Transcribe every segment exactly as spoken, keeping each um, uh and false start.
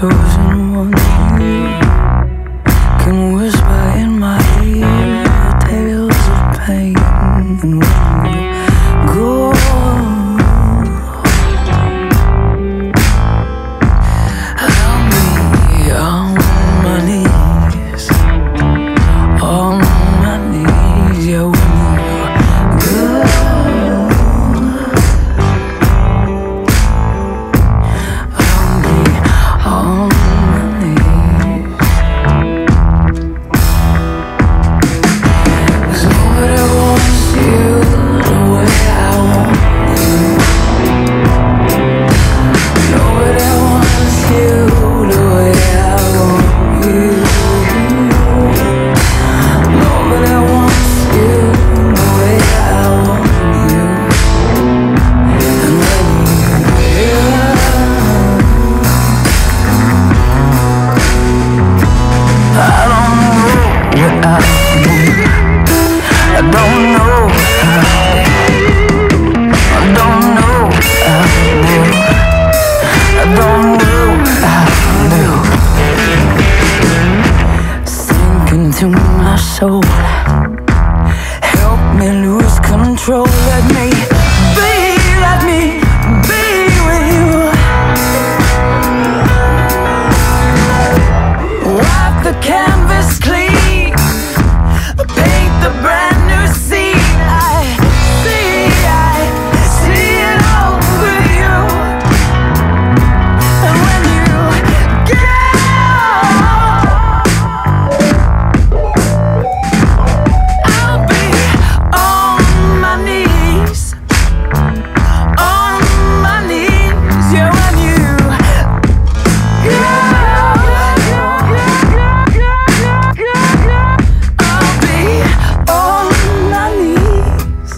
chosen one here can whisper in my ear tales of pain. And when you go, I'll be on my knees, on my knees, yeah, when you go. I'll be on my knees. Nobody wants you the way I want you. Nobody wants you the way I want you. Nobody wants you the way I want you. And when you hear, I don't know what I need. I don't know how. I don't know how I do. I don't know how I do. Sink into my soul. Help me lose control. Let me be, let me be with you. Wipe the canvas clean, paint the brand new scene. I see, I see it all with you. And when you go, I'll be on my knees, on my knees, yeah, when you go. I'll be on my knees. Nobody wants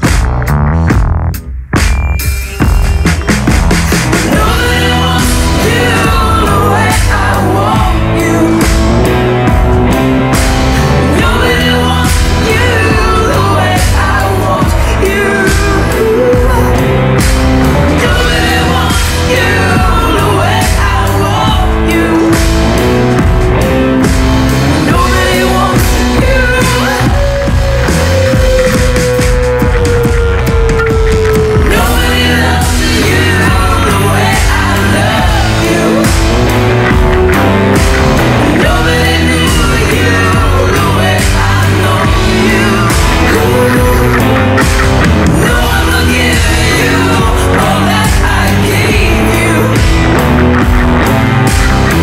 you the way I want you. Nobody wants you the way I want you. Nobody wants you the way I want you. Nobody wants you. Nobody loves you the way I love you. Nobody knew you the way I know you. No one will give you all that I gave you.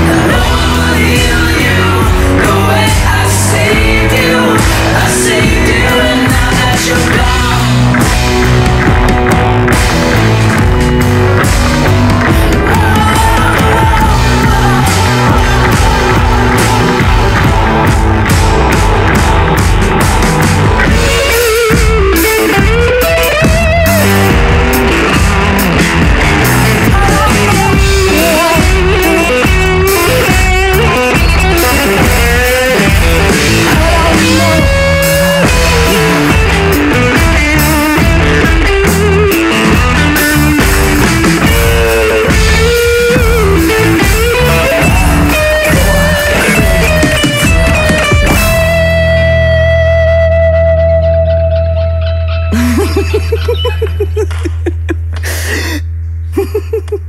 No one will heal you the way I saved you. I saved you, and now that you're gone,